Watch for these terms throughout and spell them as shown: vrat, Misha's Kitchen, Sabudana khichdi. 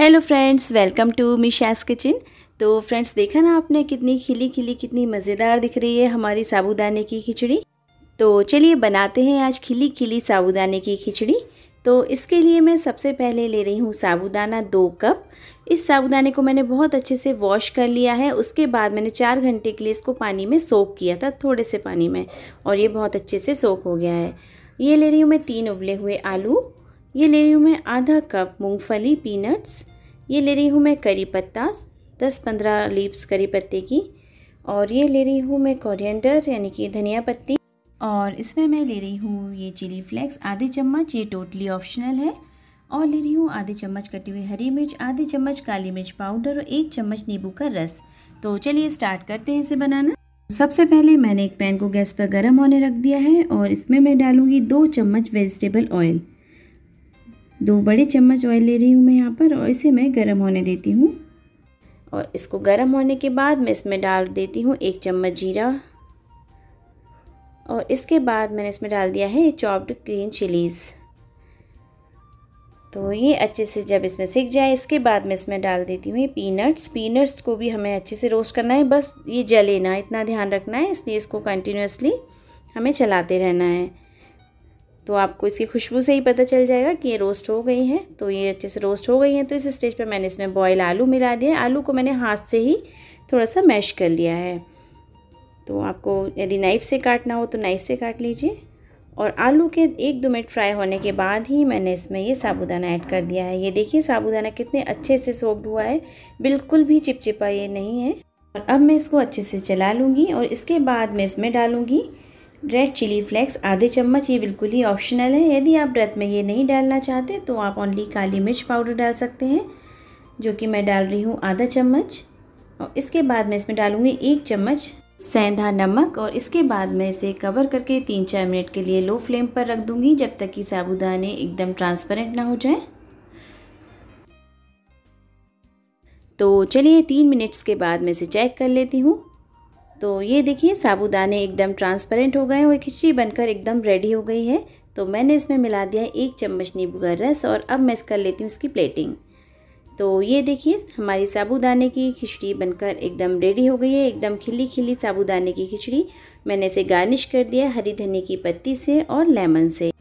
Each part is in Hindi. Hello friends, welcome to Misha's kitchen. तो फ्रेंड्स, देखा ना आपने कितनी खिली खिली कितनी मज़ेदार दिख रही है हमारी साबूदाने की खिचड़ी। तो चलिए बनाते हैं आज खिली खिली साबूदाने की खिचड़ी। तो इसके लिए मैं सबसे पहले ले रही हूँ साबूदाना 2 कप। इस साबूदाने को मैंने बहुत अच्छे से वॉश कर लिया है। उसके बाद मैंने 4 घंटे के लिए इसको पानी में सोक किया था, थोड़े से पानी में, और ये बहुत अच्छे से सोक हो गया है। ये ले रही हूँ मैं 3 उबले हुए आलू, ये ले रही हूँ मैं ½ कप मूँगफली पीनट्स, ये ले रही हूँ मैं करी पत्ता 10-15 लीव्स करी पत्ते की, और ये ले रही हूँ मैं कोरिएंडर यानी कि धनिया पत्ती, और इसमें मैं ले रही हूँ ये चिली फ्लेक्स ½ चम्मच, ये टोटली ऑप्शनल है, और ले रही हूँ ½ चम्मच कटी हुई हरी मिर्च, ½ चम्मच काली मिर्च पाउडर और 1 चम्मच नींबू का रस। तो चलिए स्टार्ट करते हैं इसे बनाना। सबसे पहले मैंने एक पैन को गैस पर गर्म होने रख दिया है और इसमें मैं डालूँगी 2 चम्मच वेजिटेबल ऑयल। 2 बड़े चम्मच ऑयल ले रही हूँ मैं यहाँ पर, और इसे मैं गरम होने देती हूँ। और इसको गरम होने के बाद मैं इसमें डाल देती हूँ 1 चम्मच जीरा, और इसके बाद मैंने इसमें डाल दिया है चॉप्ड ग्रीन चिलीज़। तो ये अच्छे से जब इसमें सिक जाए, इसके बाद मैं इसमें डाल देती हूँ ये पीनट्स। पीनट्स को भी हमें अच्छे से रोस्ट करना है, बस ये जले ना, इतना ध्यान रखना है, इसलिए इसको कंटिन्यूसली हमें चलाते रहना है। तो आपको इसकी खुशबू से ही पता चल जाएगा कि ये रोस्ट हो गई हैं। तो ये अच्छे से रोस्ट हो गई हैं। तो इस स्टेज पे मैंने इसमें बॉयल आलू मिला दिया है। आलू को मैंने हाथ से ही थोड़ा सा मैश कर लिया है। तो आपको यदि नाइफ़ से काटना हो तो नाइफ़ से काट लीजिए। और आलू के 1-2 मिनट फ्राई होने के बाद ही मैंने इसमें ये साबूदाना ऐड कर दिया है। ये देखिए साबूदाना कितने अच्छे से सोक्ड हुआ है, बिल्कुल भी चिपचिपा ये नहीं है। और अब मैं इसको अच्छे से चला लूँगी, और इसके बाद मैं इसमें डालूँगी रेड चिली फ्लेक्स ½ चम्मच। ये बिल्कुल ही ऑप्शनल है, यदि आप व्रत में ये नहीं डालना चाहते तो आप ओनली काली मिर्च पाउडर डाल सकते हैं, जो कि मैं डाल रही हूँ ½ चम्मच। और इसके बाद मैं इसमें डालूँगी 1 चम्मच सेंधा नमक, और इसके बाद मैं इसे कवर करके 3-4 मिनट के लिए लो फ्लेम पर रख दूँगी, जब तक कि साबूदाने एकदम ट्रांसपेरेंट ना हो जाए। तो चलिए 3 मिनट्स के बाद मैं इसे चेक कर लेती हूँ। तो ये देखिए साबूदाने एकदम ट्रांसपेरेंट हो गए और खिचड़ी बनकर एकदम रेडी हो गई है। तो मैंने इसमें मिला दिया 1 चम्मच नींबू का रस, और अब मैं कर लेती हूँ इसकी प्लेटिंग। तो ये देखिए हमारी साबूदाने की खिचड़ी बनकर एकदम रेडी हो गई है, एकदम खिली खिली साबूदाने की खिचड़ी। मैंने इसे गार्निश कर दिया हरी धनिया की पत्ती से और लेमन से।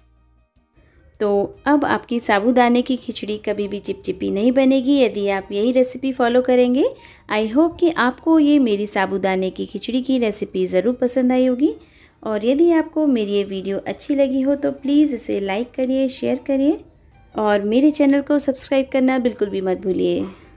तो अब आपकी साबूदाने की खिचड़ी कभी भी चिपचिपी नहीं बनेगी, यदि आप यही रेसिपी फॉलो करेंगे। आई होप कि आपको ये मेरी साबूदाने की खिचड़ी की रेसिपी ज़रूर पसंद आई होगी। और यदि आपको मेरी ये वीडियो अच्छी लगी हो तो प्लीज़ इसे लाइक करिए, शेयर करिए, और मेरे चैनल को सब्सक्राइब करना बिल्कुल भी मत भूलिए।